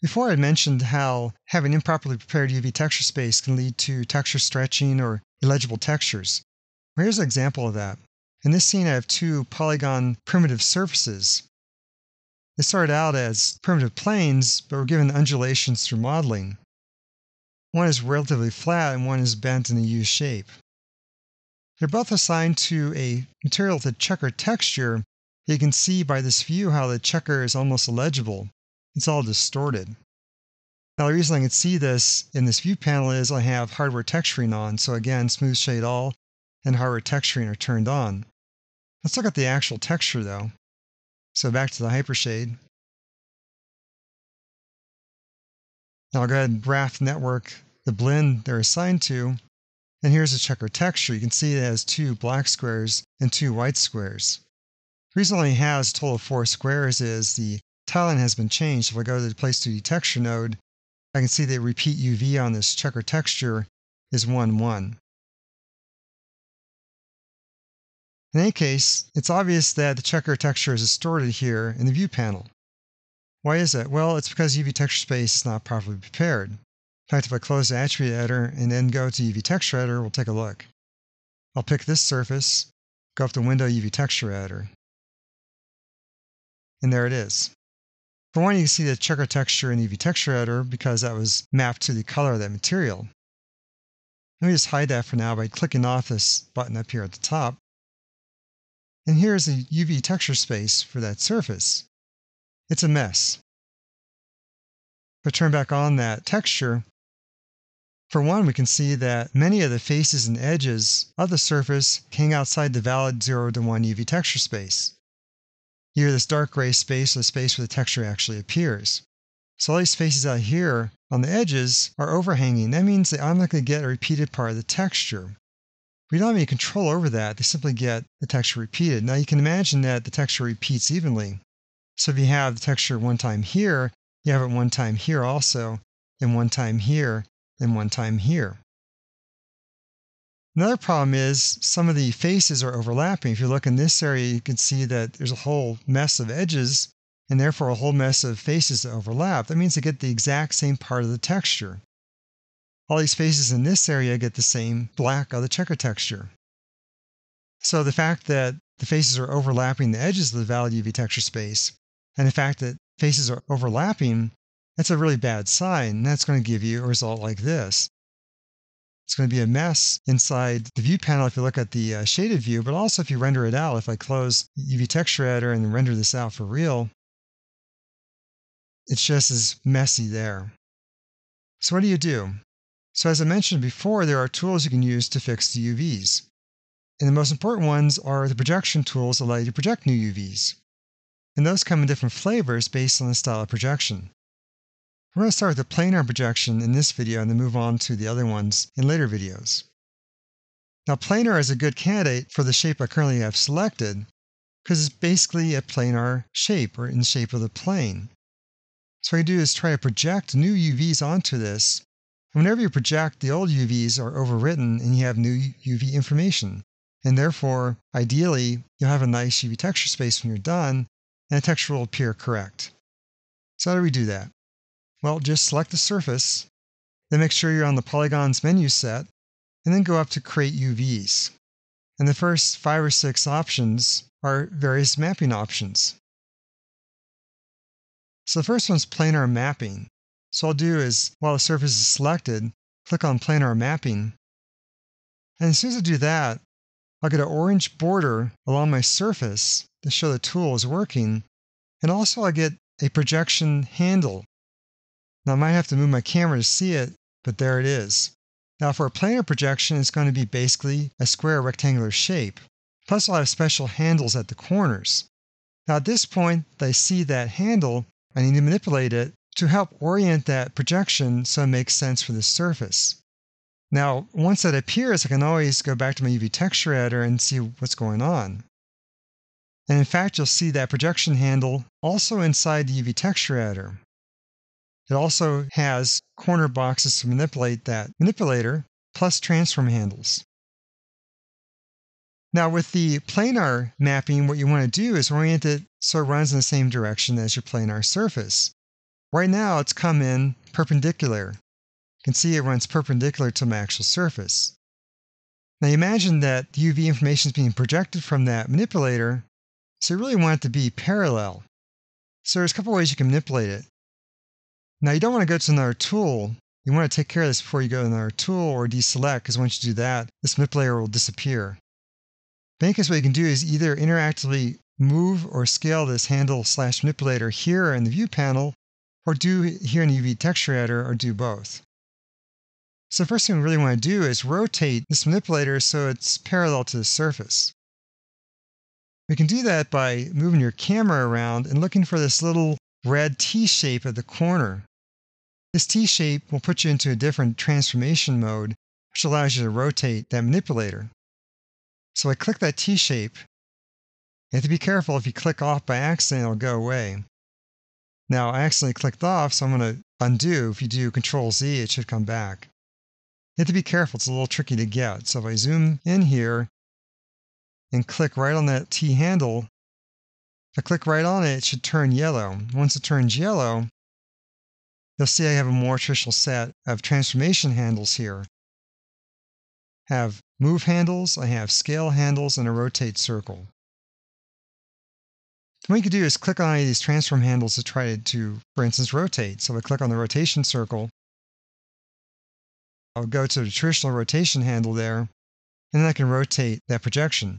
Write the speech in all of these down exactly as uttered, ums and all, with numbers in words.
Before I mentioned how having improperly prepared U V texture space can lead to texture stretching or illegible textures. Well, here's an example of that. In this scene I have two polygon primitive surfaces. They started out as primitive planes, but were given undulations through modeling. One is relatively flat and one is bent in a U shape. They're both assigned to a material with a checker texture. You can see by this view how the checker is almost illegible. It's all distorted. Now the reason I can see this in this view panel is I have hardware texturing on, so again smooth shade all and hardware texturing are turned on. Let's look at the actual texture though. So back to the hypershade. Now I'll go ahead and graph network the blend they're assigned to, and here's the checker texture. You can see it has two black squares and two white squares. The reason it only has a total of four squares is the tiling has been changed. If I go to the place two D texture node, I can see the repeat U V on this checker texture is one, one. In any case, it's obvious that the checker texture is distorted here in the view panel. Why is that? Well, it's because U V texture space is not properly prepared. In fact, if I close the attribute editor and then go to U V texture editor, we'll take a look. I'll pick this surface, go up to window U V texture editor, and there it is. For one, you can see the checker texture in U V texture editor because that was mapped to the color of that material. Let me just hide that for now by clicking off this button up here at the top. And here's the U V texture space for that surface. It's a mess. If I turn back on that texture, for one, we can see that many of the faces and edges of the surface hang outside the valid zero to one U V texture space. Here, this dark gray space is the space where the texture actually appears. So all these faces out here on the edges are overhanging. That means they automatically get a repeated part of the texture. We don't have any control over that. They simply get the texture repeated. Now you can imagine that the texture repeats evenly. So if you have the texture one time here, you have it one time here also, and one time here, and one time here. Another problem is some of the faces are overlapping. If you look in this area, you can see that there's a whole mess of edges, and therefore a whole mess of faces that overlap. That means they get the exact same part of the texture. All these faces in this area get the same black of the checker texture. So the fact that the faces are overlapping the edges of the valid U V texture space, and the fact that faces are overlapping, that's a really bad sign. That's going to give you a result like this. It's going to be a mess inside the view panel if you look at the uh, shaded view, but also if you render it out. If I close U V texture editor and render this out for real, it's just as messy there. So what do you do? So as I mentioned before, there are tools you can use to fix the U Vs. And the most important ones are the projection tools that allow you to project new U Vs. And those come in different flavors based on the style of projection. We're going to start with the planar projection in this video and then move on to the other ones in later videos. Now planar is a good candidate for the shape I currently have selected because it's basically a planar shape or in the shape of the plane. So what you do is try to project new U Vs onto this. Whenever you project, the old U Vs are overwritten and you have new U V information. And therefore, ideally, you'll have a nice U V texture space when you're done, and the texture will appear correct. So how do we do that? Well, just select the surface, then make sure you're on the Polygons menu set, and then go up to Create U Vs. And the first five or six options are various mapping options. So the first one's planar mapping. So what I'll do is, while the surface is selected, click on Planar Mapping. And as soon as I do that, I'll get an orange border along my surface to show the tool is working. And also I get a projection handle. Now I might have to move my camera to see it, but there it is. Now for a planar projection, it's going to be basically a square rectangular shape. Plus I'll have special handles at the corners. Now at this point, I see that handle, I need to manipulate it to help orient that projection so it makes sense for the surface. Now, once that appears, I can always go back to my U V texture editor and see what's going on. And in fact, you'll see that projection handle also inside the U V texture editor. It also has corner boxes to manipulate that manipulator, plus transform handles. Now with the planar mapping, what you want to do is orient it so it runs in the same direction as your planar surface. Right now it's come in perpendicular. You can see it runs perpendicular to my actual surface. Now you imagine that the U V information is being projected from that manipulator, so you really want it to be parallel. So there's a couple ways you can manipulate it. Now you don't want to go to another tool. You want to take care of this before you go to another tool or deselect, because once you do that, this manipulator will disappear. In any case, what you can do is either interactively move or scale this handle slash manipulator here in the view panel, or do here in the U V texture editor, or do both. So the first thing we really want to do is rotate this manipulator so it's parallel to the surface. We can do that by moving your camera around and looking for this little red T-shape at the corner. This T-shape will put you into a different transformation mode, which allows you to rotate that manipulator. So I click that T-shape. You have to be careful, if you click off by accident, it'll go away. Now I accidentally clicked off, so I'm going to undo. If you do control Z, it should come back. You have to be careful, it's a little tricky to get. So if I zoom in here and click right on that T handle, if I click right on it, it should turn yellow. Once it turns yellow, you'll see I have a more traditional set of transformation handles here. I have move handles, I have scale handles, and a rotate circle. What you can do is click on any of these transform handles to try to, for instance, rotate. So if I click on the rotation circle, I'll go to the traditional rotation handle there, and then I can rotate that projection.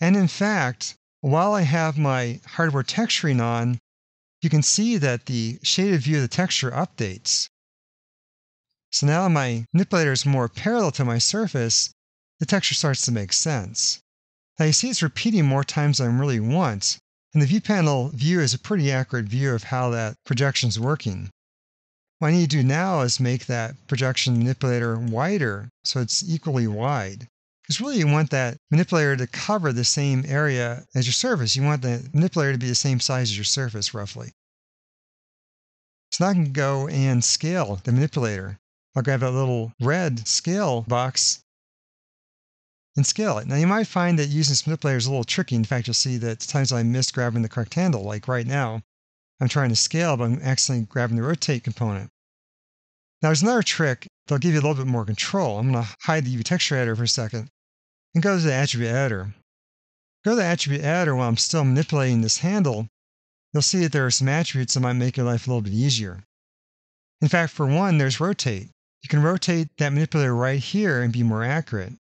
And in fact, while I have my hardware texturing on, you can see that the shaded view of the texture updates. So now my manipulator is more parallel to my surface, the texture starts to make sense. Now you see it's repeating more times than I really want, and the view panel view is a pretty accurate view of how that projection is working. What I need to do now is make that projection manipulator wider so it's equally wide. Because really you want that manipulator to cover the same area as your surface. You want the manipulator to be the same size as your surface, roughly. So now I can go and scale the manipulator. I'll grab that little red scale box and scale it. Now you might find that using this manipulator is a little tricky. In fact, you'll see that times I miss grabbing the correct handle, like right now. I'm trying to scale, but I'm accidentally grabbing the rotate component. Now there's another trick that'll give you a little bit more control. I'm going to hide the U V texture editor for a second and go to the attribute editor. Go to the attribute editor while I'm still manipulating this handle. You'll see that there are some attributes that might make your life a little bit easier. In fact, for one, there's rotate. You can rotate that manipulator right here and be more accurate.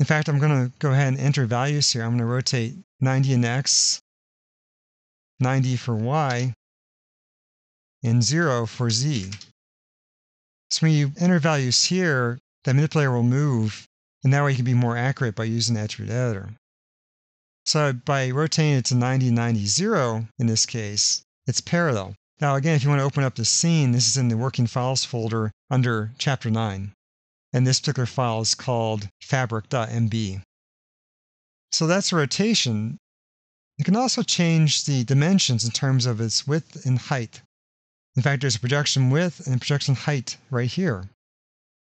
In fact, I'm going to go ahead and enter values here. I'm going to rotate ninety in X, ninety for Y, and zero for Z. So when you enter values here, that manipulator will move, and that way you can be more accurate by using the attribute editor. So by rotating it to ninety, ninety, zero, in this case, it's parallel. Now again, if you want to open up the scene, this is in the working files folder under chapter nine. And this particular file is called fabric dot M B. So that's a rotation. You can also change the dimensions in terms of its width and height. In fact, there's a projection width and projection height right here.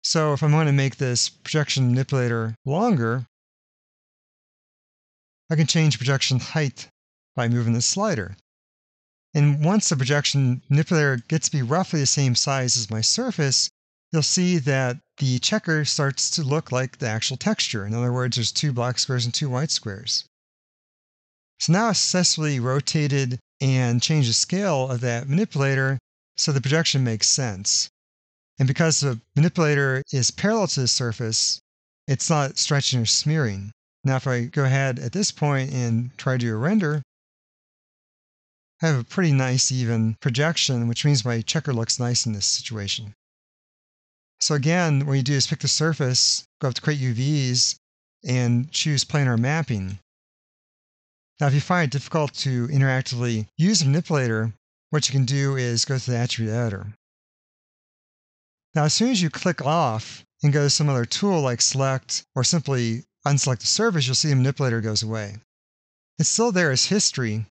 So if I want to make this projection manipulator longer, I can change projection height by moving the slider. And once the projection manipulator gets to be roughly the same size as my surface, you'll see that the checker starts to look like the actual texture. In other words, there's two black squares and two white squares. So now I've successfully rotated and changed the scale of that manipulator so the projection makes sense. And because the manipulator is parallel to the surface, it's not stretching or smearing. Now if I go ahead at this point and try to do a render, I have a pretty nice even projection, which means my checker looks nice in this situation. So again, what you do is pick the surface, go up to Create U Vs, and choose Planar Mapping. Now if you find it difficult to interactively use a manipulator, what you can do is go to the Attribute Editor. Now as soon as you click off and go to some other tool like Select, or simply unselect the surface, you'll see the manipulator goes away. It's still there as history.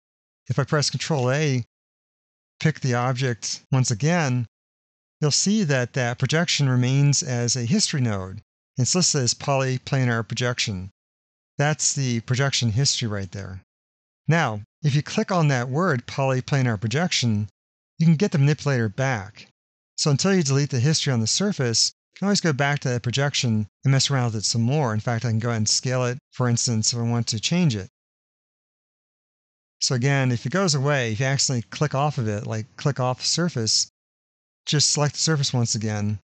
If I press control A, pick the object once again, you'll see that that projection remains as a history node. It's listed as polyplanar projection. That's the projection history right there. Now, if you click on that word, polyplanar projection, you can get the manipulator back. So until you delete the history on the surface, you can always go back to that projection and mess around with it some more. In fact, I can go ahead and scale it, for instance, if I want to change it. So again, if it goes away, if you accidentally click off of it, like click off surface, just select the surface once again.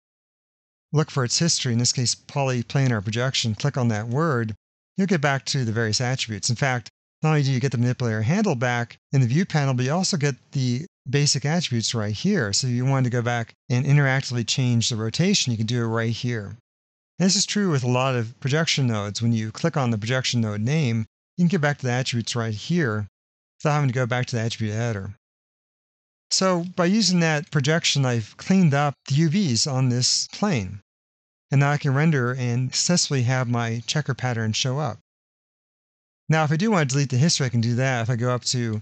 Look for its history, in this case polyplanar projection, click on that word, you'll get back to the various attributes. In fact, not only do you get the manipulator handle back in the view panel, but you also get the basic attributes right here. So if you wanted to go back and interactively change the rotation, you can do it right here. And this is true with a lot of projection nodes. When you click on the projection node name, you can get back to the attributes right here, without having to go back to the attribute editor. So by using that projection, I've cleaned up the U Vs on this plane. And now I can render and successfully have my checker pattern show up. Now if I do want to delete the history, I can do that. If I go up to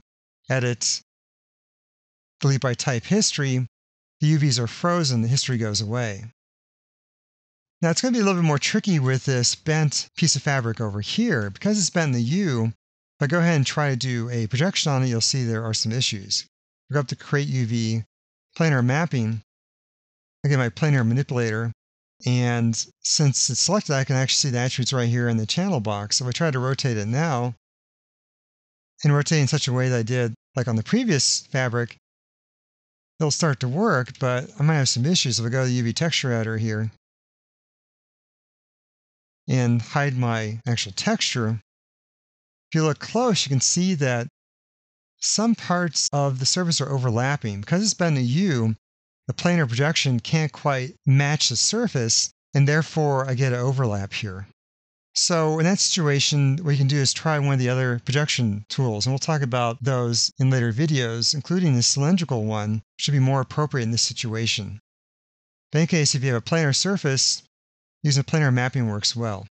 Edit, Delete by Type History, the U Vs are frozen, the history goes away. Now it's going to be a little bit more tricky with this bent piece of fabric over here. Because it's bent in the U, if I go ahead and try to do a projection on it, you'll see there are some issues. I'll go up to Create U V, Planar Mapping. I get my Planar Manipulator, and since it's selected, I can actually see the attributes right here in the channel box. So if I try to rotate it now, and rotate in such a way that I did, like on the previous fabric, it'll start to work, but I might have some issues. If I go to the U V Texture Editor here, and hide my actual texture, if you look close, you can see that some parts of the surface are overlapping. Because it's bent in a U, the planar projection can't quite match the surface, and therefore I get an overlap here. So in that situation, what you can do is try one of the other projection tools, and we'll talk about those in later videos, including the cylindrical one, which would be more appropriate in this situation. But in any case, if you have a planar surface, using a planar mapping works well.